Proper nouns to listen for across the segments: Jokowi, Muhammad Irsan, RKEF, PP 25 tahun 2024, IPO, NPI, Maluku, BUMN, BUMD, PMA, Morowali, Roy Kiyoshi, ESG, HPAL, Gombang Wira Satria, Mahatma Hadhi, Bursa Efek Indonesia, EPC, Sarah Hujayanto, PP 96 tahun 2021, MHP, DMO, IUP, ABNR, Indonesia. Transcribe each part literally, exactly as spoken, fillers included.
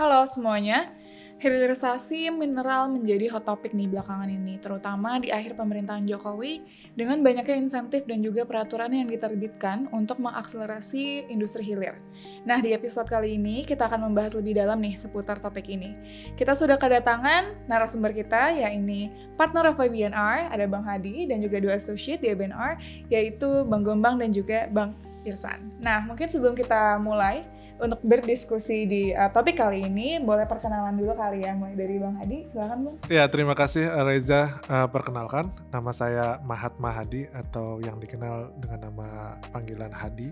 Halo semuanya, hilirisasi mineral menjadi hot topic nih belakangan ini, terutama di akhir pemerintahan Jokowi dengan banyaknya insentif dan juga peraturan yang diterbitkan untuk mengakselerasi industri hilir. Nah, di episode kali ini kita akan membahas lebih dalam nih seputar topik ini. Kita sudah kedatangan narasumber kita, yaitu partner of A B N R, ada Bang Hadi dan juga dua associate di A B N R, yaitu Bang Gombang dan juga Bang Irsan. Nah, mungkin sebelum kita mulai untuk berdiskusi di uh, topik kali ini, boleh perkenalan dulu kali ya, mulai dari Bang Hadi, silakan Bang. Ya, terima kasih Reza. Uh, perkenalkan, nama saya Mahatma Hadhi atau yang dikenal dengan nama panggilan Hadi.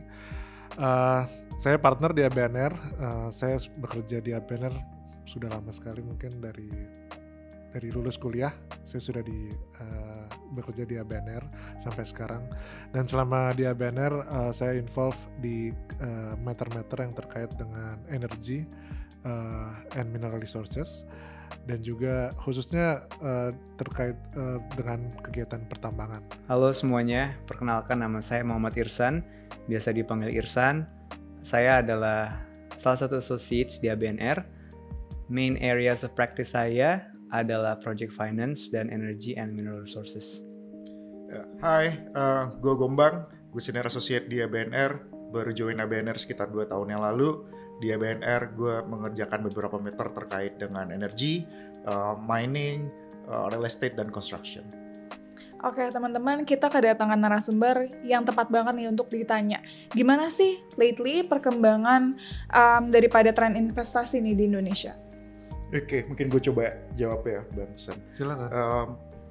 Uh, saya partner di A B N R, uh, saya bekerja di A B N R sudah lama sekali, mungkin dari dari lulus kuliah saya sudah di uh, bekerja di A B N R sampai sekarang, dan selama di A B N R uh, saya involve di uh, matter-matter yang terkait dengan energy uh, and mineral resources, dan juga khususnya uh, terkait uh, dengan kegiatan pertambangan. Halo semuanya, perkenalkan nama saya Muhammad Irsan, biasa dipanggil Irsan. Saya adalah salah satu associates di A B N R. Main areas of practice saya adalah project finance dan energy and mineral resources. Hai, uh, gue Gombang, gue senior associate di A B N R, baru join A B N R sekitar dua tahun yang lalu. Di A B N R gue mengerjakan beberapa matter terkait dengan energi, uh, mining, uh, real estate, dan construction. Oke teman-teman, kita kedatangan narasumber yang tepat banget nih untuk ditanya. Gimana sih lately perkembangan um, daripada tren investasi nih di Indonesia? Oke, okay, mungkin gue coba jawab ya Bang Sen. Silakan. Um,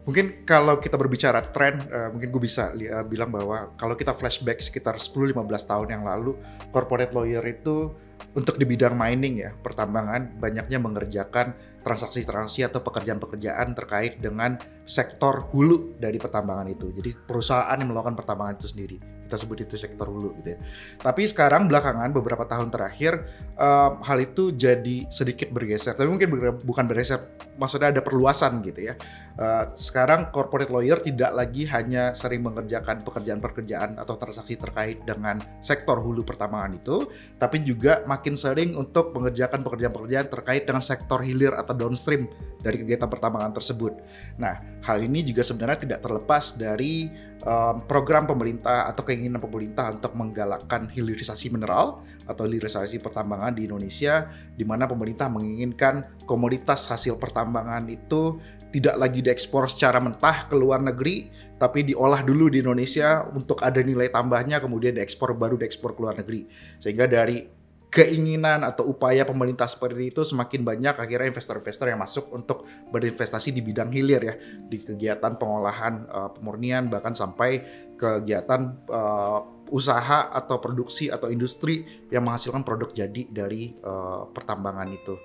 mungkin kalau kita berbicara tren, uh, mungkin gue bisa li- uh, bilang bahwa kalau kita flashback sekitar sepuluh sampai lima belas tahun yang lalu, corporate lawyer itu untuk di bidang mining ya, pertambangan, banyaknya mengerjakan transaksi-transaksi atau pekerjaan-pekerjaan terkait dengan sektor hulu dari pertambangan itu. Jadi perusahaan yang melakukan pertambangan itu sendiri. Kita sebut itu sektor hulu gitu ya. Tapi sekarang belakangan beberapa tahun terakhir um, hal itu jadi sedikit bergeser. Tapi mungkin ber- bukan bergeser, maksudnya ada perluasan gitu ya. Uh, sekarang corporate lawyer tidak lagi hanya sering mengerjakan pekerjaan-pekerjaan atau transaksi terkait dengan sektor hulu pertambangan itu, tapi juga makin sering untuk mengerjakan pekerjaan-pekerjaan terkait dengan sektor hilir atau downstream dari kegiatan pertambangan tersebut. Nah, hal ini juga sebenarnya tidak terlepas dari um, program pemerintah atau keinginan pemerintah untuk menggalakkan hilirisasi mineral atau hilirisasi pertambangan di Indonesia, di mana pemerintah menginginkan komoditas hasil pertambangan itu tidak lagi diekspor secara mentah ke luar negeri, tapi diolah dulu di Indonesia untuk ada nilai tambahnya, kemudian diekspor, baru diekspor ke luar negeri. Sehingga dari keinginan atau upaya pemerintah seperti itu, semakin banyak akhirnya investor-investor yang masuk untuk berinvestasi di bidang hilir ya, di kegiatan pengolahan, uh, pemurnian, bahkan sampai kegiatan uh, usaha atau produksi atau industri yang menghasilkan produk jadi dari uh, pertambangan itu.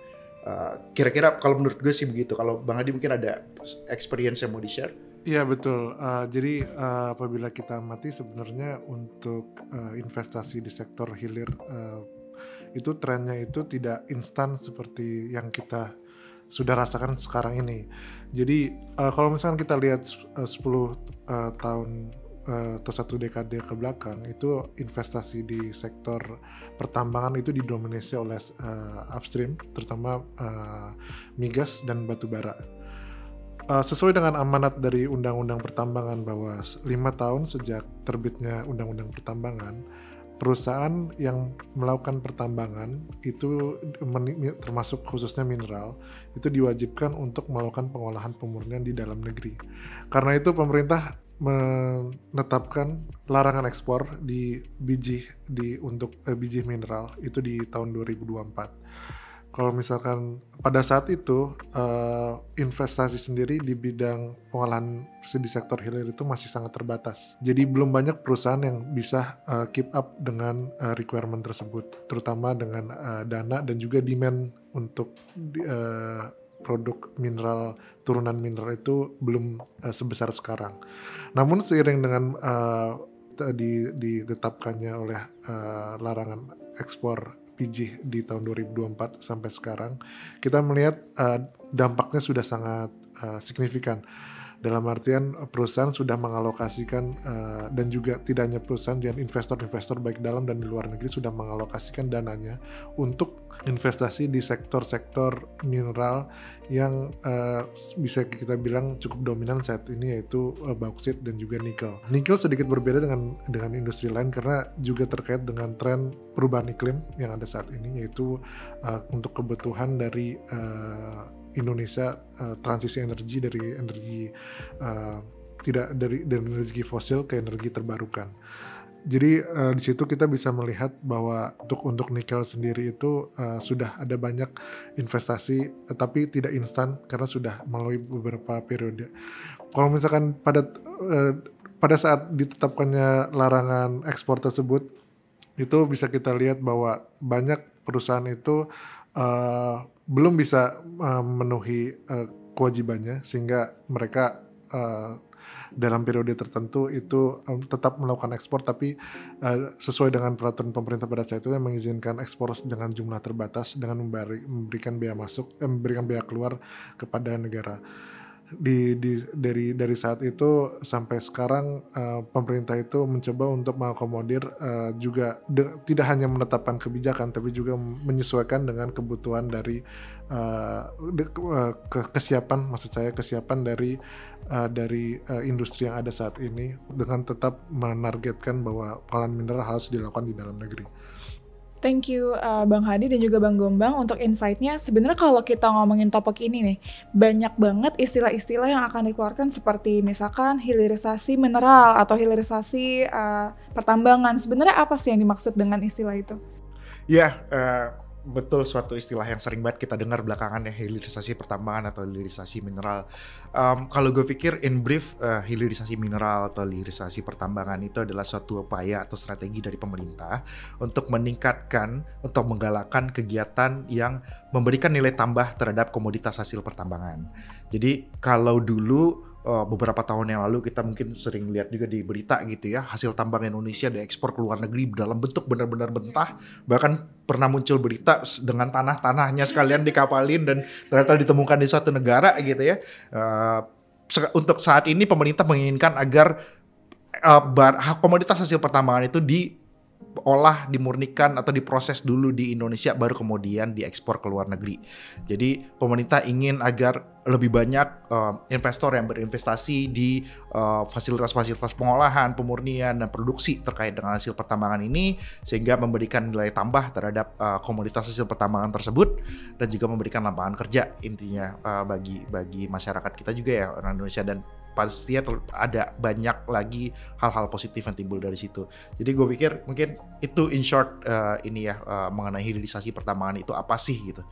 Uh, kira-kira kalau menurut gue sih begitu. Kalau Bang Hadi mungkin ada experience yang mau di-share? Iya betul, uh, jadi uh, apabila kita amati sebenarnya untuk uh, investasi di sektor hilir, uh, itu trennya itu tidak instan seperti yang kita sudah rasakan sekarang ini. Jadi uh, kalau misalkan kita lihat uh, sepuluh tahun uh, atau satu dekade ke belakang, itu investasi di sektor pertambangan itu didominasi oleh uh, upstream, terutama uh, migas dan batu bara. Uh, sesuai dengan amanat dari Undang-Undang Pertambangan bahwa lima tahun sejak terbitnya Undang-Undang Pertambangan, perusahaan yang melakukan pertambangan itu termasuk khususnya mineral itu diwajibkan untuk melakukan pengolahan pemurnian di dalam negeri. Karena itu pemerintah menetapkan larangan ekspor di biji di untuk eh, biji mineral itu di tahun dua ribu dua puluh empat. Kalau misalkan pada saat itu eh, investasi sendiri di bidang pengolahan di sektor hilir itu masih sangat terbatas. Jadi belum banyak perusahaan yang bisa uh, keep up dengan uh, requirement tersebut, terutama dengan uh, dana dan juga demand untuk uh, produk mineral, turunan mineral itu belum uh, sebesar sekarang. Namun seiring dengan uh, di, ditetapkannya oleh uh, larangan ekspor biji di tahun dua ribu dua puluh empat sampai sekarang, kita melihat uh, dampaknya sudah sangat uh, signifikan. Dalam artian perusahaan sudah mengalokasikan uh, dan juga tidak hanya perusahaan dan investor-investor baik dalam dan di luar negeri sudah mengalokasikan dananya untuk investasi di sektor-sektor mineral yang uh, bisa kita bilang cukup dominan saat ini, yaitu uh, bauksit dan juga nikel. Nikel sedikit berbeda dengan dengan industri lain karena juga terkait dengan tren perubahan iklim yang ada saat ini, yaitu uh, untuk kebutuhan dari uh, Indonesia uh, transisi energi dari energi uh, tidak dari dari energi fosil ke energi terbarukan. Jadi uh, di situ kita bisa melihat bahwa untuk untuk nikel sendiri itu uh, sudah ada banyak investasi, tapi tidak instan karena sudah melalui beberapa periode. Kalau misalkan pada uh, pada saat ditetapkannya larangan ekspor tersebut, itu bisa kita lihat bahwa banyak perusahaan itu uh, belum bisa uh, memenuhi uh, kewajibannya, sehingga mereka uh, dalam periode tertentu itu um, tetap melakukan ekspor, tapi uh, sesuai dengan peraturan pemerintah pada saat itu yang mengizinkan ekspor dengan jumlah terbatas dengan memberi, memberikan biaya masuk, eh, memberikan biaya keluar kepada negara. Di, di dari dari saat itu sampai sekarang uh, pemerintah itu mencoba untuk mengakomodir uh, juga de, tidak hanya menetapkan kebijakan tapi juga menyesuaikan dengan kebutuhan dari uh, de, uh, ke, kesiapan maksud saya kesiapan dari uh, dari uh, industri yang ada saat ini, dengan tetap menargetkan bahwa pengolahan mineral harus dilakukan di dalam negeri. Thank you uh, Bang Hadi dan juga Bang Gombang untuk insight-nya. Sebenarnya kalau kita ngomongin topik ini nih, banyak banget istilah-istilah yang akan dikeluarkan seperti misalkan hilirisasi mineral atau hilirisasi uh, pertambangan. Sebenarnya apa sih yang dimaksud dengan istilah itu? Ya, yeah, uh, betul suatu istilah yang sering banget kita dengar belakangan ya, hilirisasi pertambangan atau hilirisasi mineral. Um, kalau gue pikir in brief, uh, hilirisasi mineral atau hilirisasi pertambangan itu adalah suatu upaya atau strategi dari pemerintah untuk meningkatkan, untuk menggalakkan kegiatan yang memberikan nilai tambah terhadap komoditas hasil pertambangan. Jadi kalau dulu beberapa tahun yang lalu kita mungkin sering lihat juga di berita gitu ya, hasil tambang Indonesia diekspor ke luar negeri dalam bentuk benar-benar mentah, bahkan pernah muncul berita dengan tanah-tanahnya sekalian dikapalin dan ternyata ditemukan di suatu negara gitu ya. Untuk saat ini pemerintah menginginkan agar komoditas hasil pertambangan itu di olah, dimurnikan atau diproses dulu di Indonesia baru kemudian diekspor ke luar negeri. Jadi pemerintah ingin agar lebih banyak uh, investor yang berinvestasi di uh, fasilitas-fasilitas pengolahan, pemurnian dan produksi terkait dengan hasil pertambangan ini, sehingga memberikan nilai tambah terhadap uh, komoditas hasil pertambangan tersebut dan juga memberikan lapangan kerja intinya uh, bagi bagi masyarakat kita juga ya, orang Indonesia, dan pastinya ada banyak lagi hal-hal positif yang timbul dari situ. Jadi gue pikir mungkin itu in short uh, ini ya uh, mengenai hilirisasi pertambangan itu apa sih gitu.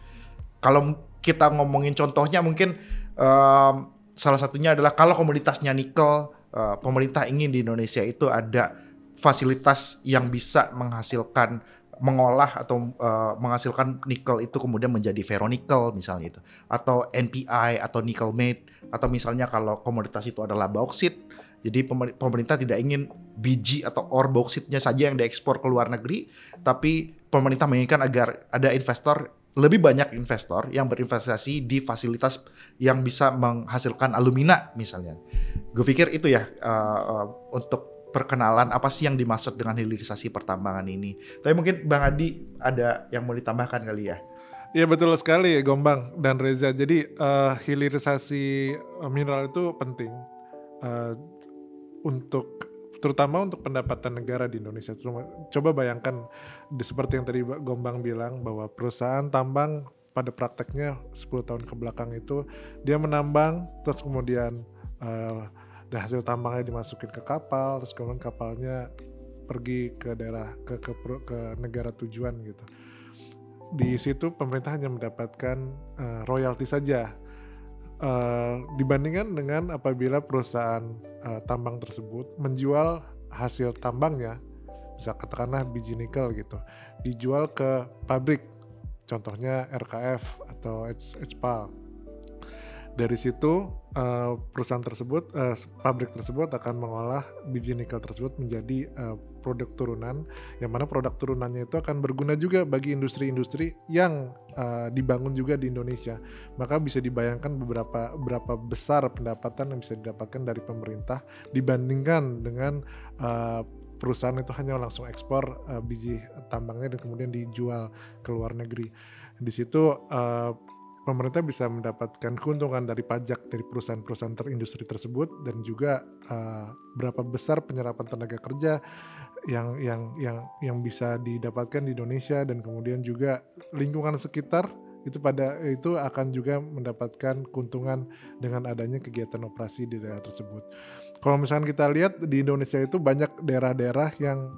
Kalau kita ngomongin contohnya mungkin um, salah satunya adalah kalau komoditasnya nikel, uh, pemerintah ingin di Indonesia itu ada fasilitas yang bisa menghasilkan, mengolah atau uh, menghasilkan nikel itu kemudian menjadi ferronikel misalnya itu, atau N P I atau nickel matte, atau misalnya kalau komoditas itu adalah bauksit, jadi pemerintah tidak ingin biji atau ore bauksitnya saja yang diekspor ke luar negeri, tapi pemerintah menginginkan agar ada investor, lebih banyak investor yang berinvestasi di fasilitas yang bisa menghasilkan alumina misalnya. Gue pikir itu ya uh, uh, untuk perkenalan apa sih yang dimaksud dengan hilirisasi pertambangan ini. Tapi mungkin Bang Adi ada yang mau ditambahkan kali ya? Iya, betul sekali Gombang dan Reza. Jadi uh, hilirisasi mineral itu penting uh, untuk terutama untuk pendapatan negara di Indonesia. Coba bayangkan seperti yang tadi Gombang bilang bahwa perusahaan tambang pada prakteknya sepuluh tahun kebelakang itu dia menambang terus kemudian uh, dan hasil tambangnya dimasukin ke kapal, terus kemudian kapalnya pergi ke daerah ke ke, ke negara tujuan gitu. Di situ pemerintah hanya mendapatkan uh, royalti saja uh, dibandingkan dengan apabila perusahaan uh, tambang tersebut menjual hasil tambangnya, bisa katakanlah biji nikel gitu, dijual ke pabrik, contohnya R K E F atau H P A L. Dari situ uh, perusahaan tersebut, uh, pabrik tersebut akan mengolah biji nikel tersebut menjadi uh, produk turunan, yang mana produk turunannya itu akan berguna juga bagi industri-industri yang uh, dibangun juga di Indonesia. Maka bisa dibayangkan beberapa berapa besar pendapatan yang bisa didapatkan dari pemerintah dibandingkan dengan uh, perusahaan itu hanya langsung ekspor uh, biji tambangnya dan kemudian dijual ke luar negeri. Di situ uh, pemerintah bisa mendapatkan keuntungan dari pajak dari perusahaan-perusahaan terindustri tersebut, dan juga uh, berapa besar penyerapan tenaga kerja yang yang yang yang bisa didapatkan di Indonesia, dan kemudian juga lingkungan sekitar itu pada itu akan juga mendapatkan keuntungan dengan adanya kegiatan operasi di daerah tersebut. Kalau misalkan kita lihat di Indonesia itu banyak daerah-daerah yang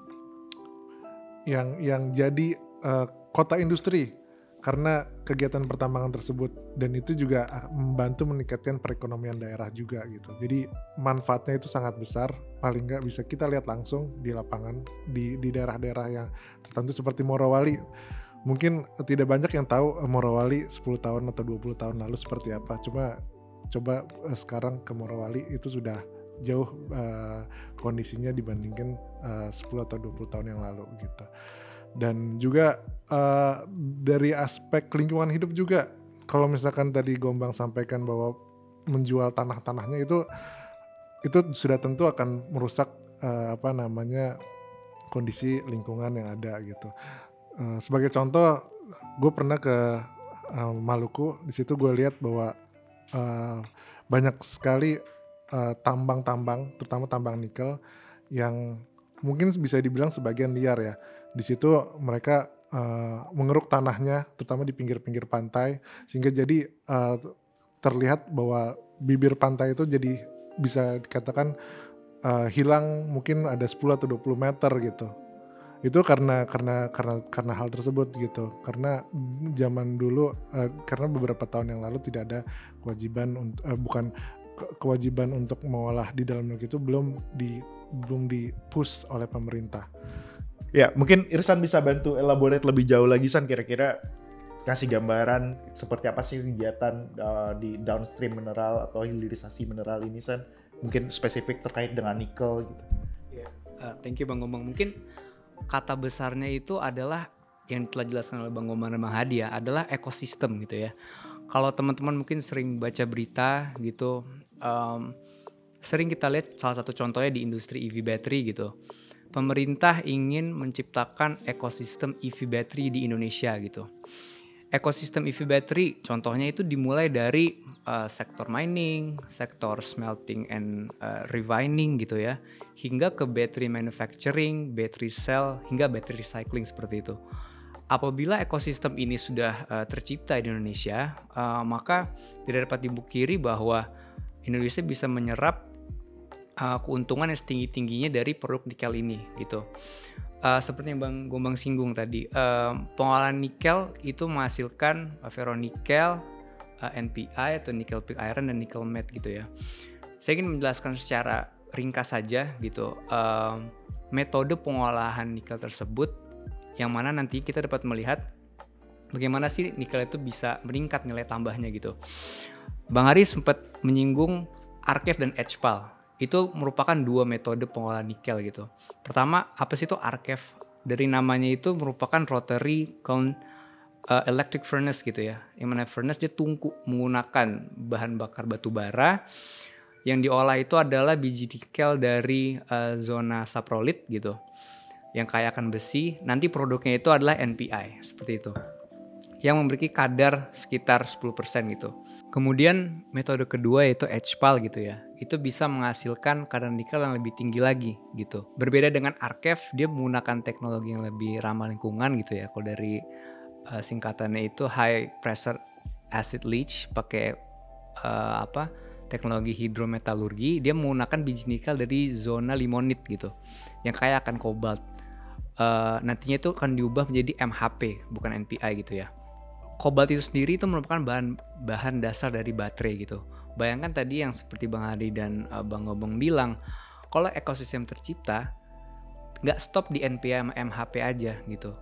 yang yang jadi uh, kota industri karena kegiatan pertambangan tersebut, dan itu juga membantu meningkatkan perekonomian daerah juga gitu. Jadi manfaatnya itu sangat besar, paling nggak bisa kita lihat langsung di lapangan di di daerah-daerah yang tertentu seperti Morowali. Mungkin tidak banyak yang tahu Morowali sepuluh tahun atau dua puluh tahun lalu seperti apa, cuma coba sekarang ke Morowali itu sudah jauh uh, kondisinya dibandingkan uh, sepuluh atau dua puluh tahun yang lalu gitu. Dan juga uh, dari aspek lingkungan hidup juga, kalau misalkan tadi Gombang sampaikan bahwa menjual tanah-tanahnya itu itu sudah tentu akan merusak uh, apa namanya kondisi lingkungan yang ada gitu. Uh, sebagai contoh, gue pernah ke uh, Maluku, di situ gue lihat bahwa uh, banyak sekali uh, tambang-tambang, terutama tambang nikel yang mungkin bisa dibilang sebagian liar ya. Di situ mereka uh, mengeruk tanahnya, terutama di pinggir-pinggir pantai, sehingga jadi uh, terlihat bahwa bibir pantai itu jadi bisa dikatakan uh, hilang mungkin ada sepuluh atau dua puluh meter gitu. Itu karena karena karena karena hal tersebut gitu. Karena zaman dulu, uh, karena beberapa tahun yang lalu tidak ada kewajiban uh, bukan kewajiban untuk mengolah di dalam negeri itu belum di belum di-push oleh pemerintah. Ya, mungkin Irsan bisa bantu elaborate lebih jauh lagi, San, kira-kira kasih gambaran seperti apa sih kegiatan uh, di downstream mineral atau hilirisasi mineral ini, San, mungkin spesifik terkait dengan nikel gitu. Yeah. Uh, thank you Bang Gombang. Mungkin kata besarnya itu adalah yang telah dijelaskan oleh Bang Gombang dan Bang Hadi ya, adalah ekosistem gitu ya. Kalau teman-teman mungkin sering baca berita gitu, um, sering kita lihat salah satu contohnya di industri E V battery gitu. Pemerintah ingin menciptakan ekosistem E V battery di Indonesia gitu. Ekosistem E V battery contohnya itu dimulai dari uh, sektor mining, sektor smelting and uh, refining gitu ya, hingga ke battery manufacturing, battery cell, hingga battery recycling seperti itu. Apabila ekosistem ini sudah uh, tercipta di Indonesia, uh, maka tidak dapat dipungkiri bahwa Indonesia bisa menyerap Uh, keuntungan yang setinggi-tingginya dari produk nikel ini gitu. Uh, seperti yang Bang Gombang singgung tadi, uh, pengolahan nikel itu menghasilkan uh, ferronikel, uh, N P I atau nikel pig iron dan nikel matte gitu ya. Saya ingin menjelaskan secara ringkas saja gitu uh, metode pengolahan nikel tersebut, yang mana nanti kita dapat melihat bagaimana sih nikel itu bisa meningkat nilai tambahnya gitu. Bang Hari sempat menyinggung R K E F dan H P A L. Itu merupakan dua metode pengolahan nikel gitu. Pertama, apa sih itu R K E F? Dari namanya itu merupakan rotary kiln uh, electric furnace gitu ya. Yang mana furnace dia tungku menggunakan bahan bakar batu bara. Yang diolah itu adalah biji nikel dari uh, zona saprolit gitu. Yang kaya akan besi. Nanti produknya itu adalah N P I seperti itu. Yang memiliki kadar sekitar sepuluh persen gitu. Kemudian metode kedua yaitu H P A L gitu ya. Itu bisa menghasilkan kadar nikel yang lebih tinggi lagi gitu. Berbeda dengan R K E F, dia menggunakan teknologi yang lebih ramah lingkungan gitu ya. Kalau dari uh, singkatannya itu high pressure acid leach pakai uh, apa? teknologi hidrometalurgi, dia menggunakan biji nikel dari zona limonit gitu. Yang kaya akan kobalt. Uh, nantinya itu akan diubah menjadi M H P, bukan N P I gitu ya. Kobalt itu sendiri itu merupakan bahan bahan dasar dari baterai gitu. Bayangkan tadi yang seperti Bang Hadi dan uh, Bang Gombang bilang, kalau ekosistem tercipta, nggak stop di N P I sama M H P aja gitu.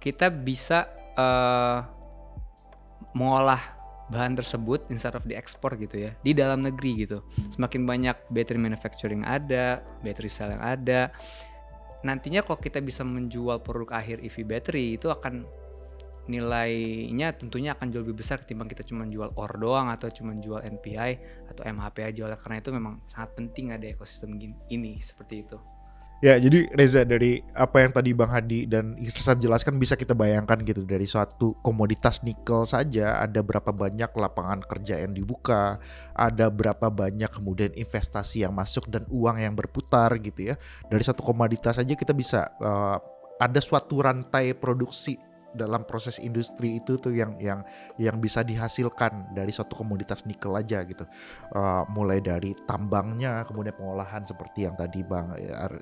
Kita bisa uh, mengolah bahan tersebut instead of diekspor gitu ya, di dalam negeri gitu. Semakin banyak battery manufacturing ada, battery cell yang ada, nantinya kalau kita bisa menjual produk akhir E V battery itu akan nilainya tentunya akan jauh lebih besar ketimbang kita cuma jual O R doang atau cuma jual N P I atau M H P aja. Oleh karena itu memang sangat penting ada ekosistem gini, ini seperti itu. Ya, jadi Reza, dari apa yang tadi Bang Hadi dan Irsan jelaskan bisa kita bayangkan gitu, dari suatu komoditas nikel saja ada berapa banyak lapangan kerja yang dibuka, ada berapa banyak kemudian investasi yang masuk dan uang yang berputar gitu ya. Dari satu komoditas saja kita bisa uh, ada suatu rantai produksi dalam proses industri itu tuh yang yang yang bisa dihasilkan dari suatu komoditas nikel aja gitu, uh, mulai dari tambangnya, kemudian pengolahan seperti yang tadi Bang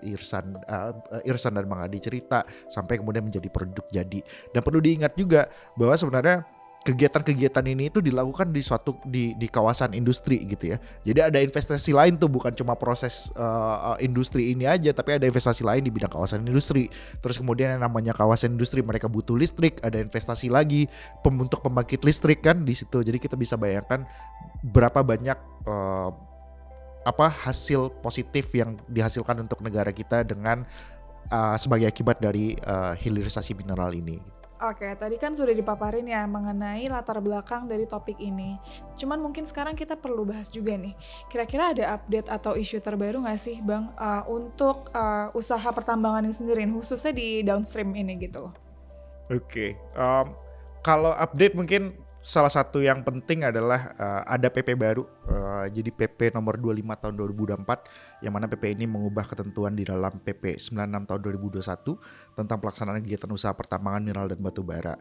Irsan uh, Irsan dan Bang Hadi cerita, sampai kemudian menjadi produk jadi. Dan perlu diingat juga bahwa sebenarnya kegiatan-kegiatan ini itu dilakukan di suatu di di kawasan industri gitu ya. Jadi ada investasi lain tuh, bukan cuma proses uh, industri ini aja, tapi ada investasi lain di bidang kawasan industri. Terus kemudian yang namanya kawasan industri mereka butuh listrik, ada investasi lagi untuk pembangkit listrik kan di situ. Jadi kita bisa bayangkan berapa banyak uh, apa hasil positif yang dihasilkan untuk negara kita dengan uh, sebagai akibat dari uh, hilirisasi mineral ini. Oke, tadi kan sudah dipaparin ya mengenai latar belakang dari topik ini. Cuman mungkin sekarang kita perlu bahas juga nih, kira-kira ada update atau isu terbaru nggak sih Bang uh, untuk uh, usaha pertambangan ini sendiri, khususnya di downstream ini gitu? Oke, um, kalau update mungkin salah satu yang penting adalah uh, ada P P baru, uh, jadi P P nomor dua puluh lima tahun dua ribu dua puluh empat, yang mana P P ini mengubah ketentuan di dalam P P sembilan puluh enam tahun dua ribu dua puluh satu tentang pelaksanaan kegiatan usaha pertambangan mineral dan batu bara.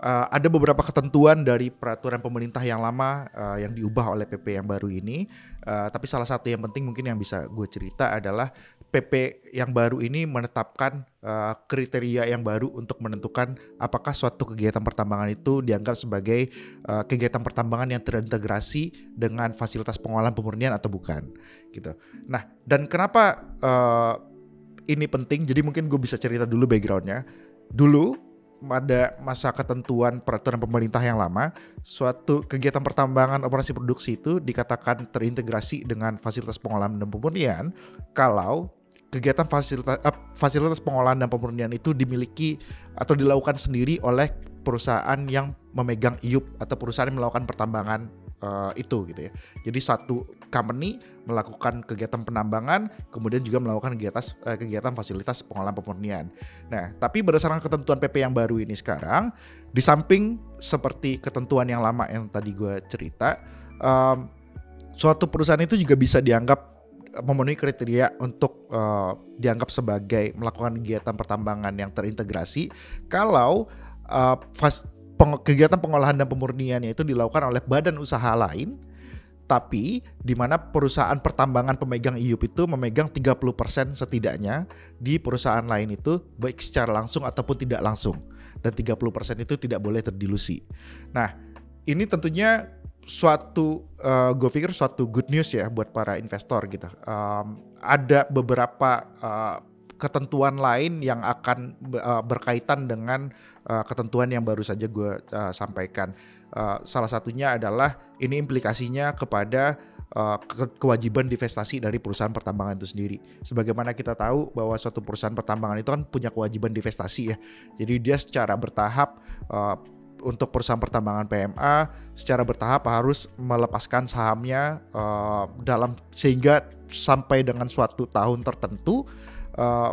Uh, ada beberapa ketentuan dari peraturan pemerintah yang lama uh, yang diubah oleh P P yang baru ini, uh, tapi salah satu yang penting mungkin yang bisa gue cerita adalah P P yang baru ini menetapkan uh, kriteria yang baru untuk menentukan apakah suatu kegiatan pertambangan itu dianggap sebagai uh, kegiatan pertambangan yang terintegrasi dengan fasilitas pengolahan pemurnian atau bukan gitu. Nah, dan kenapa uh, ini penting? Jadi mungkin gue bisa cerita dulu backgroundnya. Dulu pada masa ketentuan peraturan pemerintah yang lama, suatu kegiatan pertambangan operasi produksi itu dikatakan terintegrasi dengan fasilitas pengolahan dan pemurnian kalau kegiatan fasilitas, eh, fasilitas pengolahan dan pemurnian itu dimiliki atau dilakukan sendiri oleh perusahaan yang memegang I U P atau perusahaan yang melakukan pertambangan Uh, itu gitu ya. Jadi satu company melakukan kegiatan penambangan, kemudian juga melakukan kegiatan, uh, kegiatan fasilitas pengolahan pemurnian. Nah, tapi berdasarkan ketentuan P P yang baru ini sekarang, di samping seperti ketentuan yang lama yang tadi gue cerita, um, suatu perusahaan itu juga bisa dianggap memenuhi kriteria untuk uh, dianggap sebagai melakukan kegiatan pertambangan yang terintegrasi kalau uh, fas- kegiatan pengolahan dan pemurniannya itu dilakukan oleh badan usaha lain, tapi di mana perusahaan pertambangan pemegang I U P itu memegang tiga puluh persen setidaknya di perusahaan lain itu, baik secara langsung ataupun tidak langsung, dan tiga puluh persen itu tidak boleh terdilusi. Nah, ini tentunya suatu uh, gue pikir suatu good news ya buat para investor gitu. Um, ada beberapa uh, ketentuan lain yang akan berkaitan dengan ketentuan yang baru saja gue sampaikan. Salah satunya adalah ini implikasinya kepada kewajiban divestasi dari perusahaan pertambangan itu sendiri. Sebagaimana kita tahu bahwa suatu perusahaan pertambangan itu kan punya kewajiban divestasi ya. Jadi dia secara bertahap untuk perusahaan pertambangan P M A secara bertahap harus melepaskan sahamnya dalam sehingga sampai dengan suatu tahun tertentu Uh,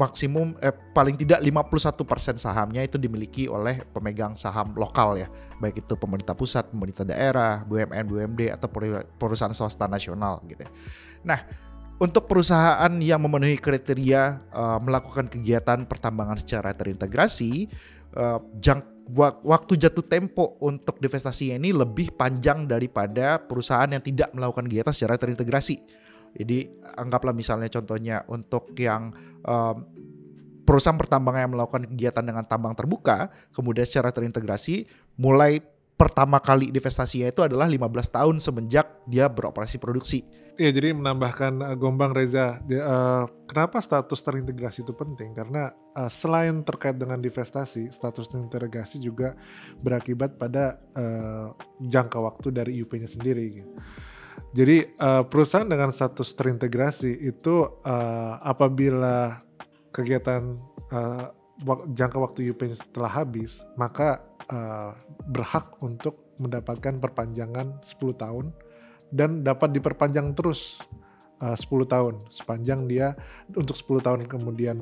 maksimum eh, paling tidak lima puluh satu persen sahamnya itu dimiliki oleh pemegang saham lokal ya, baik itu pemerintah pusat, pemerintah daerah, B U M N, B U M D atau perusahaan swasta nasional gitu ya. Nah, untuk perusahaan yang memenuhi kriteria uh, melakukan kegiatan pertambangan secara terintegrasi, uh, jangka waktu jatuh tempo untuk divestasinya ini lebih panjang daripada perusahaan yang tidak melakukan kegiatan secara terintegrasi. Jadi anggaplah misalnya contohnya untuk yang um, perusahaan pertambangan yang melakukan kegiatan dengan tambang terbuka, kemudian secara terintegrasi mulai pertama kali divestasinya itu adalah lima belas tahun semenjak dia beroperasi produksi. Iya, jadi menambahkan uh, Gombang Reza, dia, uh, kenapa status terintegrasi itu penting? Karena uh, selain terkait dengan divestasi, status terintegrasi juga berakibat pada uh, jangka waktu dari I U P-nya sendiri. Gitu. Jadi uh, perusahaan dengan status terintegrasi itu uh, apabila kegiatan uh, wak- jangka waktu I U P-nya telah habis, maka Uh, berhak untuk mendapatkan perpanjangan sepuluh tahun dan dapat diperpanjang terus uh, sepuluh tahun sepanjang dia untuk sepuluh tahun kemudian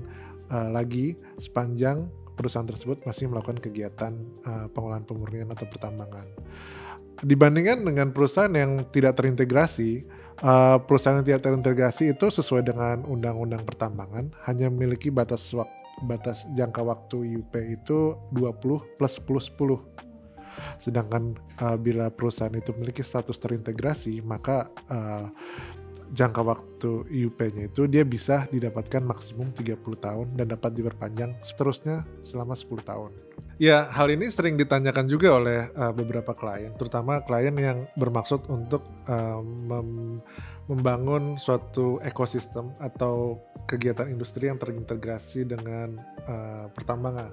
uh, lagi sepanjang perusahaan tersebut masih melakukan kegiatan uh, pengolahan pemurnian atau pertambangan. Dibandingkan dengan perusahaan yang tidak terintegrasi, uh, perusahaan yang tidak terintegrasi itu sesuai dengan undang-undang pertambangan hanya memiliki batas waktu batas jangka waktu I U P itu dua puluh plus sepuluh. Sedangkan uh, bila perusahaan itu memiliki status terintegrasi, maka uh, jangka waktu I U P-nya itu dia bisa didapatkan maksimum tiga puluh tahun dan dapat diperpanjang seterusnya selama sepuluh tahun. Ya, hal ini sering ditanyakan juga oleh uh, beberapa klien, terutama klien yang bermaksud untuk uh, mem- membangun suatu ekosistem atau kegiatan industri yang terintegrasi dengan uh, pertambangan.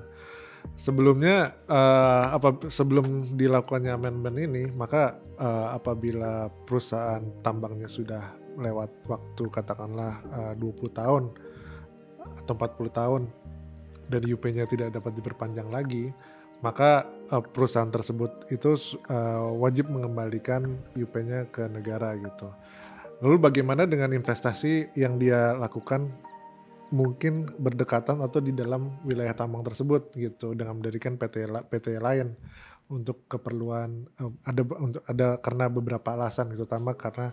Sebelumnya, uh, apa, sebelum dilakukannya amendment ini, maka uh, apabila perusahaan tambangnya sudah lewat waktu katakanlah uh, dua puluh tahun atau empat puluh tahun dan I U P-nya tidak dapat diperpanjang lagi, maka uh, perusahaan tersebut itu uh, wajib mengembalikan I U P-nya ke negara gitu. Lalu bagaimana dengan investasi yang dia lakukan mungkin berdekatan atau di dalam wilayah tambang tersebut gitu dengan mendirikan P T P T lain untuk keperluan ada untuk ada karena beberapa alasan, terutama karena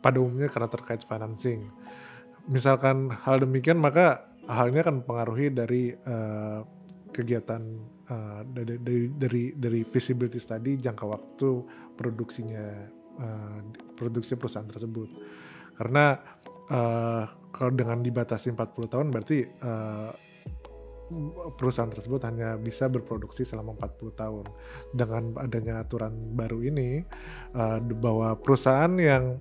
pada umumnya karena terkait financing. Misalkan hal demikian, maka hal ini akan mempengaruhi dari uh, kegiatan uh, dari, dari dari dari feasibility study jangka waktu produksinya uh, produksi perusahaan tersebut. Karena uh, kalau dengan dibatasi empat puluh tahun berarti uh, perusahaan tersebut hanya bisa berproduksi selama empat puluh tahun. Dengan adanya aturan baru ini uh, bahwa perusahaan yang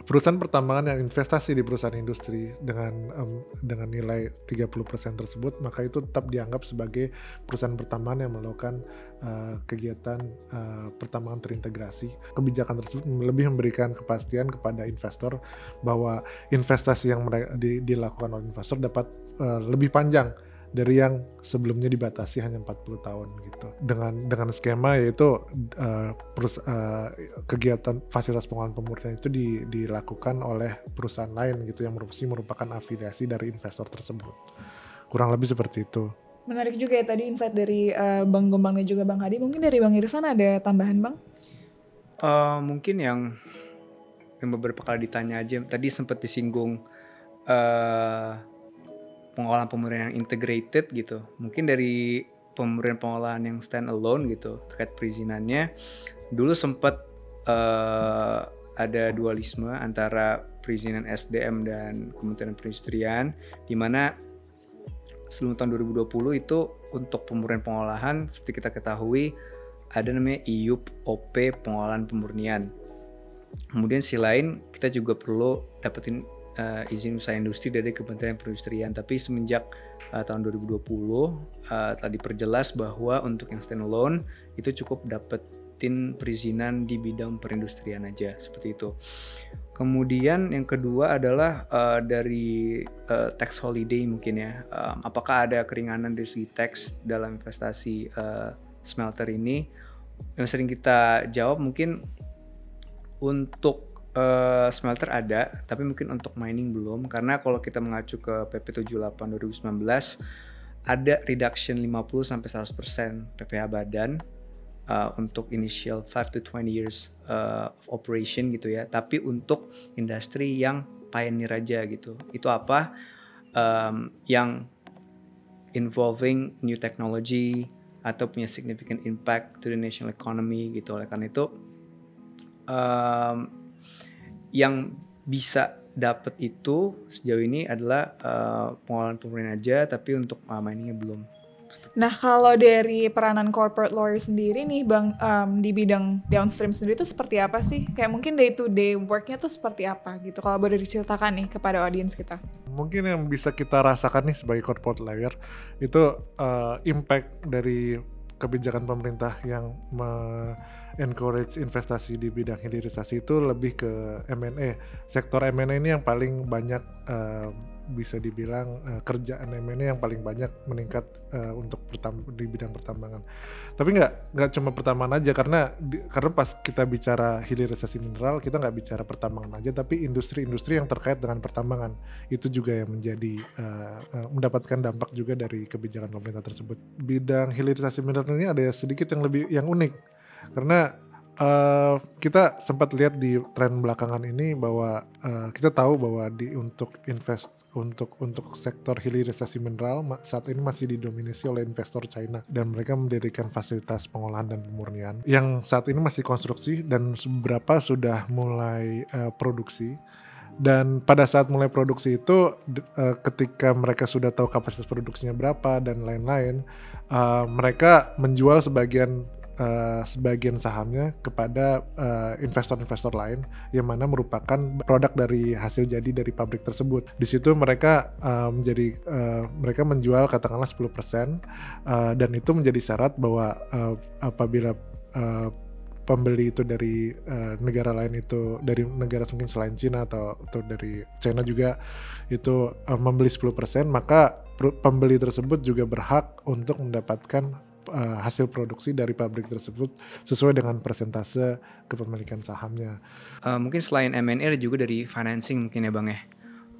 Perusahaan pertambangan yang investasi di perusahaan industri dengan um, dengan nilai tiga puluh persen tersebut, maka itu tetap dianggap sebagai perusahaan pertambangan yang melakukan uh, kegiatan uh, pertambangan terintegrasi. Kebijakan tersebut lebih memberikan kepastian kepada investor bahwa investasi yang mere- di, dilakukan oleh investor dapat uh, lebih panjang dari yang sebelumnya dibatasi hanya empat puluh tahun gitu. Dengan dengan skema yaitu uh, perus, uh, kegiatan fasilitas pengolahan pemurnian itu di, dilakukan oleh perusahaan lain gitu yang merupakan afiliasi dari investor tersebut. Kurang lebih seperti itu. Menarik juga ya tadi insight dari uh, Bang Gombang dan juga Bang Hadi. Mungkin dari Bang Irsan ada tambahan, Bang? Uh, mungkin yang yang beberapa kali ditanya aja. Tadi sempat disinggung uh, pengolahan pemurnian yang integrated gitu. Mungkin dari pemurnian-pengolahan yang stand alone gitu terkait perizinannya, dulu sempat uh, ada dualisme antara perizinan S D M dan Kementerian Perindustrian, di mana sebelum tahun dua ribu dua puluh itu untuk pemurnian-pengolahan seperti kita ketahui ada namanya I U P O P pengolahan pemurnian. Kemudian sisi lain kita juga perlu dapetin Uh, izin usaha industri dari Kementerian Perindustrian, tapi semenjak uh, tahun dua ribu dua puluh uh, telah diperjelas bahwa untuk yang standalone itu cukup dapetin perizinan di bidang perindustrian aja seperti itu. Kemudian yang kedua adalah uh, dari uh, tax holiday mungkin ya, um, apakah ada keringanan dari segi tax dalam investasi uh, smelter ini? Yang sering kita jawab mungkin untuk Uh, smelter ada, tapi mungkin untuk mining belum, karena kalau kita mengacu ke P P tujuh puluh delapan dua ribu sembilan belas ada reduction lima puluh sampai seratus persen P P H badan uh, untuk initial five to twenty years uh, of operation gitu ya. Tapi untuk industri yang pioneer aja gitu. Itu apa? Um, yang involving new technology atau punya significant impact to the national economy gitu. Oleh karena itu um, yang bisa dapat itu sejauh ini adalah uh, pengolahan pemurnian aja, tapi untuk uh, miningnya belum. Nah, kalau dari peranan corporate lawyer sendiri nih Bang, um, di bidang downstream sendiri itu seperti apa sih? Kayak mungkin day to day worknya tuh seperti apa gitu, kalau boleh diceritakan nih kepada audiens kita. Mungkin yang bisa kita rasakan nih sebagai corporate lawyer itu uh, impact dari kebijakan pemerintah yang me-encourage investasi di bidang hilirisasi itu lebih ke M and A. Sektor M and A ini yang paling banyak uh, bisa dibilang uh, kerjaan M and A yang paling banyak meningkat uh, untuk pertam- di bidang pertambangan. Tapi nggak nggak cuma pertambangan aja, karena di, karena pas kita bicara hilirisasi mineral kita nggak bicara pertambangan aja, tapi industri-industri yang terkait dengan pertambangan itu juga yang menjadi uh, uh, mendapatkan dampak juga dari kebijakan pemerintah tersebut. Bidang hilirisasi mineral ini ada sedikit yang lebih yang unik, karena uh, kita sempat lihat di tren belakangan ini bahwa uh, kita tahu bahwa di untuk invest untuk untuk sektor hilirisasi mineral saat ini masih didominasi oleh investor China, dan mereka mendirikan fasilitas pengolahan dan pemurnian yang saat ini masih konstruksi dan beberapa sudah mulai uh, produksi. Dan pada saat mulai produksi itu, uh, ketika mereka sudah tahu kapasitas produksinya berapa dan lain-lain, uh, mereka menjual sebagian uh, sebagian sahamnya kepada uh, investor-investor lain yang mana merupakan produk dari hasil jadi dari pabrik tersebut. Di situ mereka uh, menjadi uh, mereka menjual katakanlah sepuluh persen, uh, dan itu menjadi syarat bahwa uh, apabila uh, pembeli itu dari uh, negara lain, itu dari negara mungkin selain Cina atau, atau dari China juga, itu uh, membeli sepuluh persen, maka pembeli tersebut juga berhak untuk mendapatkan uh, hasil produksi dari pabrik tersebut sesuai dengan persentase kepemilikan sahamnya. Uh, mungkin selain M and A juga dari financing mungkin ya Bang ya.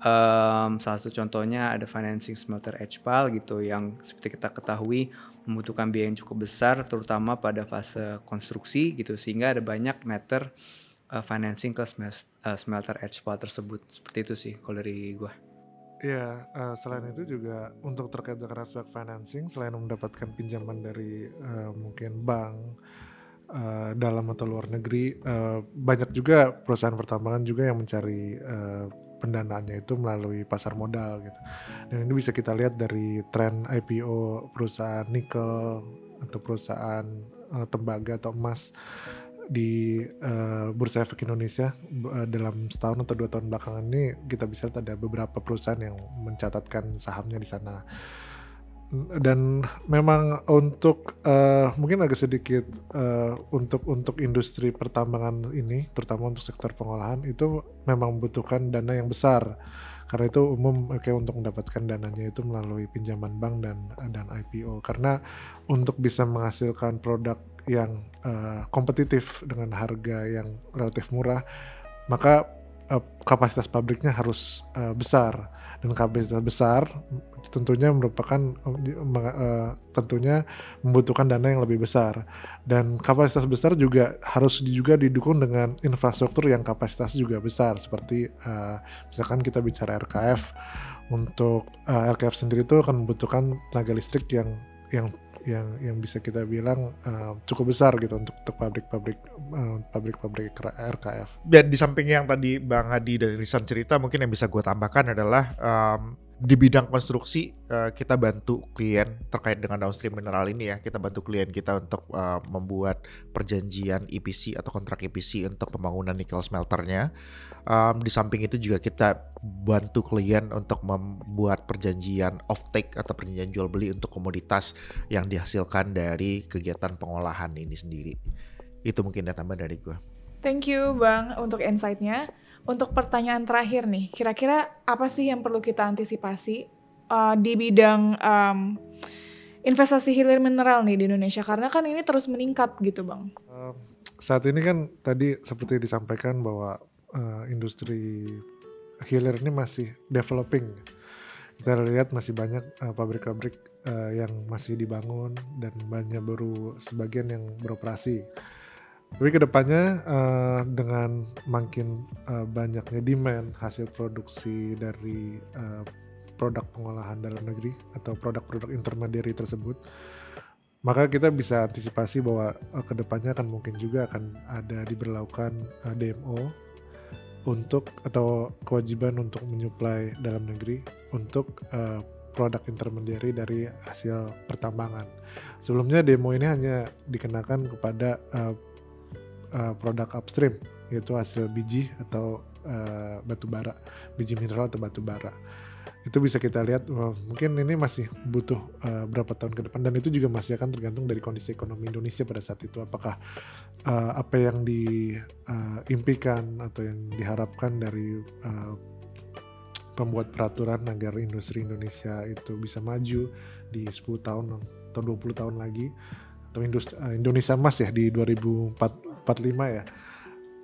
Um, salah satu contohnya ada financing smelter H P A L gitu, yang seperti kita ketahui membutuhkan biaya yang cukup besar terutama pada fase konstruksi gitu, sehingga ada banyak matter uh, financing ke smelter H P A L tersebut. Seperti itu sih kalau dari gua. Ya, uh, selain itu juga untuk terkait dengan aspek financing, selain mendapatkan pinjaman dari uh, mungkin bank Uh, dalam atau luar negeri, uh, banyak juga perusahaan pertambangan juga yang mencari uh, pendanaannya itu melalui pasar modal gitu. Dan ini bisa kita lihat dari tren I P O perusahaan nikel atau perusahaan uh, tembaga atau emas di uh, Bursa Efek Indonesia. Uh, dalam setahun atau dua tahun belakangan ini kita bisa lihat ada beberapa perusahaan yang mencatatkan sahamnya di sana. Dan memang untuk uh, mungkin agak sedikit uh, untuk untuk industri pertambangan ini, terutama untuk sektor pengolahan, itu memang membutuhkan dana yang besar. Karena itu umum kayak untuk mendapatkan dananya itu melalui pinjaman bank dan dan I P O. Karena untuk bisa menghasilkan produk yang uh, kompetitif dengan harga yang relatif murah, maka uh, kapasitas pabriknya harus uh, besar. Dan kapasitas besar tentunya merupakan uh, tentunya membutuhkan dana yang lebih besar, dan kapasitas besar juga harus juga didukung dengan infrastruktur yang kapasitas juga besar, seperti uh, misalkan kita bicara R K E F. Untuk uh, R K E F sendiri itu akan membutuhkan tenaga listrik yang yang yang yang bisa kita bilang uh, cukup besar gitu untuk untuk pabrik-pabrik uh, pabrik-pabrik R K F. Dan di samping yang tadi Bang Hadi dan Irsan cerita, mungkin yang bisa gue tambahkan adalah um, di bidang konstruksi uh, kita bantu klien terkait dengan downstream mineral ini ya. Kita bantu klien kita untuk uh, membuat perjanjian E P C atau kontrak E P C untuk pembangunan nikel smelternya. Um, di samping itu juga kita bantu klien untuk membuat perjanjian offtake atau perjanjian jual beli untuk komoditas yang dihasilkan dari kegiatan pengolahan ini sendiri. Itu mungkin ada tambahan dari gue. Thank you Bang untuk insight-nya. Untuk pertanyaan terakhir nih, kira-kira apa sih yang perlu kita antisipasi uh, di bidang um, investasi hilir mineral nih di Indonesia? Karena kan ini terus meningkat gitu Bang. Uh, saat ini kan tadi seperti disampaikan bahwa uh, industri hilir ini masih developing. Kita lihat masih banyak uh, pabrik-pabrik uh, yang masih dibangun dan banyak baru sebagian yang beroperasi. Tapi kedepannya uh, dengan makin uh, banyaknya demand hasil produksi dari uh, produk pengolahan dalam negeri atau produk-produk intermediary tersebut, maka kita bisa antisipasi bahwa uh, kedepannya akan mungkin juga akan ada diberlakukan uh, D M O untuk atau kewajiban untuk menyuplai dalam negeri untuk uh, produk intermediary dari hasil pertambangan. Sebelumnya D M O ini hanya dikenakan kepada uh, uh, produk upstream, yaitu hasil biji atau uh, batu bara, biji mineral atau batu bara. Itu bisa kita lihat, oh, mungkin ini masih butuh uh, berapa tahun ke depan, dan itu juga masih akan tergantung dari kondisi ekonomi Indonesia pada saat itu, apakah uh, apa yang diimpikan uh, atau yang diharapkan dari uh, pembuat peraturan agar industri Indonesia itu bisa maju di sepuluh tahun atau dua puluh tahun lagi, atau industri, Indonesia emas ya di dua ribu empat puluh lima ya.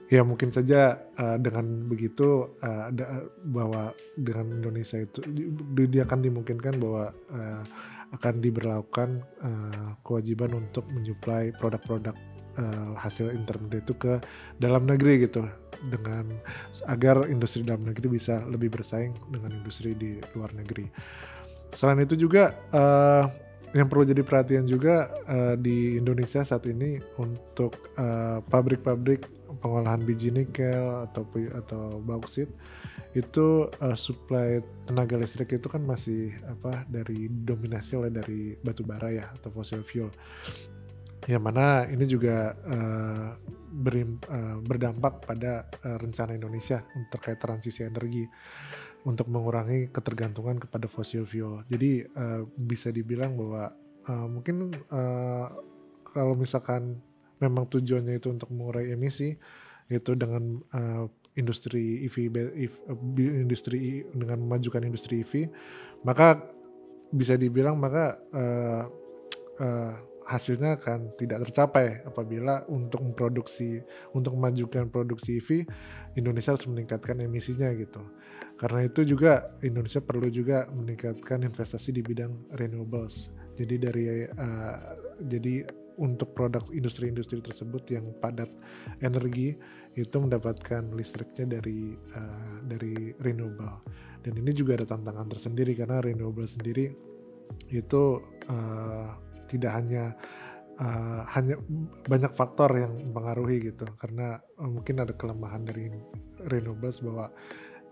Ya mungkin saja uh, dengan begitu uh, ada, bahwa dengan Indonesia itu di, dia akan dimungkinkan bahwa uh, akan diberlakukan uh, kewajiban untuk menyuplai produk-produk uh, hasil intermediate itu ke dalam negeri gitu, dengan agar industri dalam negeri bisa lebih bersaing dengan industri di luar negeri. Selain itu juga uh, yang perlu jadi perhatian juga uh, di Indonesia saat ini untuk uh, pabrik-pabrik pengolahan biji nikel atau atau bauksit itu uh, supply tenaga listrik itu kan masih apa dari dominasi oleh dari batu bara ya atau fossil fuel, yang mana ini juga uh, berim, uh, berdampak pada uh, rencana Indonesia terkait transisi energi untuk mengurangi ketergantungan kepada fossil fuel. Jadi uh, bisa dibilang bahwa uh, mungkin uh, kalau misalkan memang tujuannya itu untuk mengurangi emisi, yaitu dengan uh, industri E V, industri dengan memajukan industri E V, maka bisa dibilang maka uh, uh, hasilnya akan tidak tercapai apabila untuk memproduksi, untuk memajukan produksi E V, Indonesia harus meningkatkan emisinya gitu. Karena itu juga Indonesia perlu juga meningkatkan investasi di bidang renewables. Jadi dari uh, jadi untuk produk industri-industri tersebut yang padat energi itu mendapatkan listriknya dari uh, dari renewable. Dan ini juga ada tantangan tersendiri karena renewable sendiri itu uh, tidak hanya uh, hanya banyak faktor yang mempengaruhi gitu, karena uh, mungkin ada kelemahan dari renewables bahwa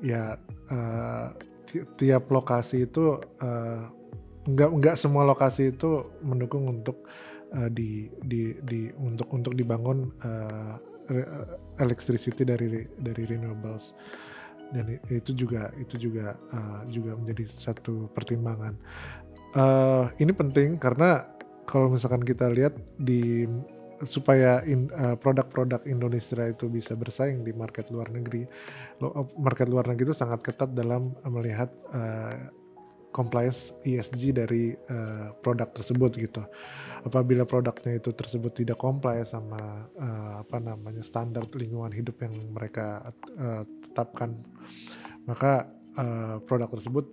ya uh, ti- tiap lokasi itu uh, nggak nggak semua lokasi itu mendukung untuk Di, di, di untuk untuk dibangun uh, electricity dari dari renewables, dan itu juga itu juga uh, juga menjadi satu pertimbangan. Uh, ini penting karena kalau misalkan kita lihat di supaya in, uh, produk-produk Indonesia itu bisa bersaing di market luar negeri, market luar negeri itu sangat ketat dalam melihat uh, compliance E S G dari uh, produk tersebut gitu. Apabila produknya itu tersebut tidak compliance sama uh, apa namanya standar lingkungan hidup yang mereka uh, tetapkan, maka uh, produk tersebut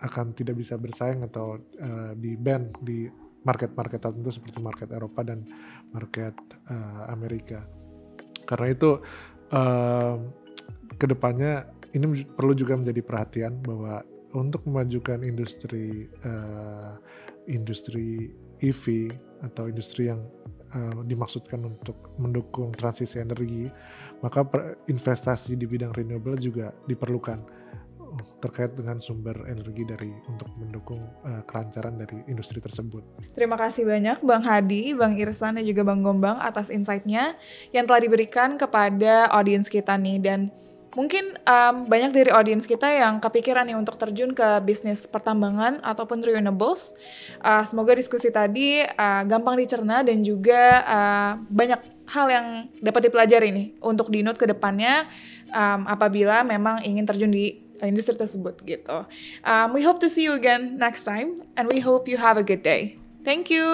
akan tidak bisa bersaing atau uh, di ban di market-market tertentu seperti market Eropa dan market uh, Amerika. Karena itu uh, kedepannya ini perlu juga menjadi perhatian bahwa untuk memajukan industri uh, industri E V atau industri yang uh, dimaksudkan untuk mendukung transisi energi, maka investasi di bidang renewable juga diperlukan terkait dengan sumber energi dari untuk mendukung uh, kelancaran dari industri tersebut. Terima kasih banyak Bang Hadi, Bang Irsan, dan juga Bang Gombang atas insight-nya yang telah diberikan kepada audiens kita nih, dan mungkin um, banyak dari audiens kita yang kepikiran nih untuk terjun ke bisnis pertambangan ataupun renewables. Uh, semoga diskusi tadi uh, gampang dicerna dan juga uh, banyak hal yang dapat dipelajari nih untuk di-note ke depannya um, apabila memang ingin terjun di industri tersebut gitu. Um, we hope to see you again next time and we hope you have a good day. Thank you.